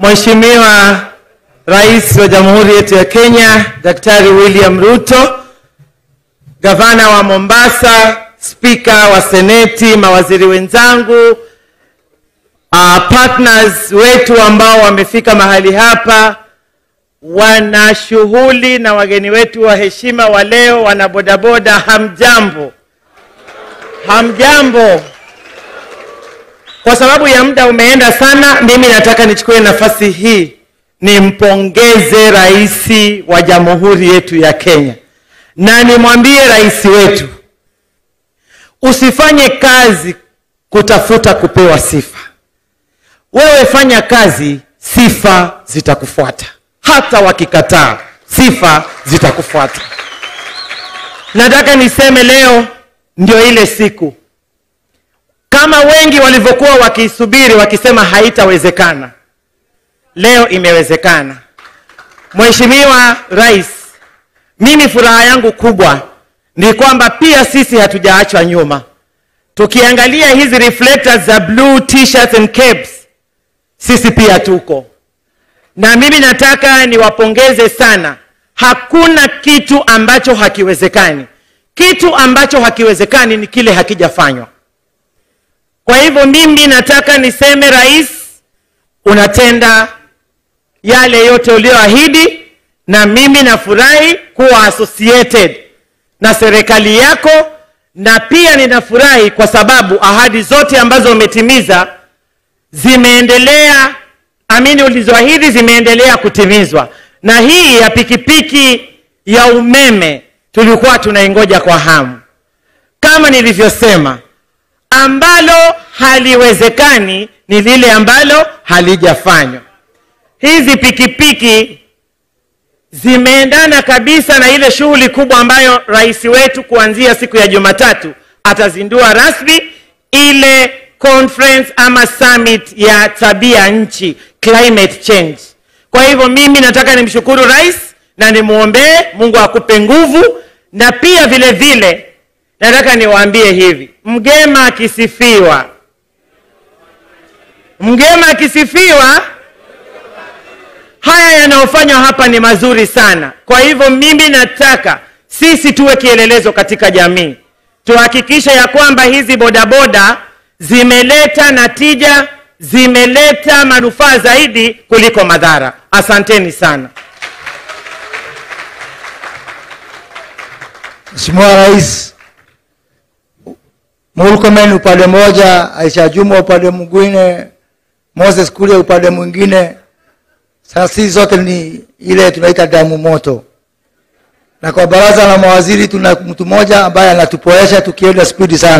Mheshimiwa Rais wa Jamhuri yetu ya Kenya, Daktari William Ruto, Gavana wa Mombasa, Spika wa Seneti, mawaziri wenzangu, partners wetu ambao wamefika mahali hapa, wana shughuli na wageni wetu wa heshima wa leo, wana bodaboda, hamjambo. Hamjambo. Kwa sababu ya muda umeenda sana, mimi nataka nichukue nafasi hii nimpongeze Rais wa Jamhuri yetu ya Kenya. Na nimwambie rais wetu, usifanye kazi kutafuta kupewa sifa. Wewe fanya kazi, sifa zitakufuata. Hata wakikataa, sifa zitakufuata. Nataka niseme leo ndio ile siku. Kama wengi walivyokuwa wakisubiri wakisema haitawezekana, leo imewezekana. Mheshimiwa Rais, mimi furaha yangu kubwa ni kwamba pia sisi hatujaachwa nyuma. Tukiangalia hizi reflectors za blue t-shirts and capes, sisi pia tuko. Na mimi nataka niwapongeze sana. Hakuna kitu ambacho hakiwezekani. Kitu ambacho hakiwezekani ni kile hakijafanywa. Kwa hivyo mimi nataka niseme rais, unatenda yale yote ulioahidi, na mimi nafurahi kuwa associated na serikali yako, na pia ninafurahi kwa sababu ahadi zote ambazo umetimiza zimeendelea, amini ulizoahidi zimeendelea kutimizwa. Na hii ya pikipiki ya umeme tulikuwa tunaingoja kwa hamu. Kama nilivyosema, ambalo haliwezekani ni lile ambalo halijafanywa. Hizi pikipiki zimeendana kabisa na ile shughuli kubwa ambayo rais wetu kuanzia siku ya Jumatatu atazindua rasmi, ile conference ama summit ya tabia nchi, climate change. Kwa hivyo mimi nataka nimshukuru rais na nimuombe Mungu akupe nguvu. Na pia vile vile nataka niwaambie hivi, mgema akisifiwa, mgema akisifiwa, haya yanayofanywa hapa ni mazuri sana. Kwa hivyo mimi nataka sisi tuwe kielelezo katika jamii. Tuhakikishe ya kwamba hizi bodaboda zimeleta natija, zimeleta manufaa zaidi kuliko madhara. Asanteni sana. Mheshimiwa Rais, Murkomen upande moja, Aisha Juma upande mwingine, Moses Kule upande mwingine. Sasa zote ni ile tunaita damu moto. Na kwa baraza la mawaziri tuna mtu mmoja ambaye anatupoesha tukienda spidi sana.